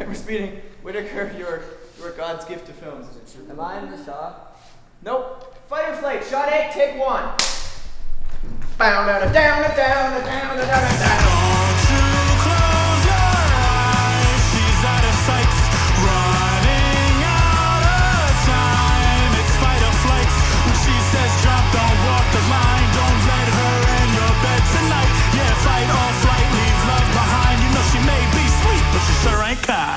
Never speeding. Whitaker, you're God's gift to films. Am I in the shot? Nope. Fight or flight. Shot 8, take 1. Bound out of down, down, down, down, down, down. Sure ain't caught.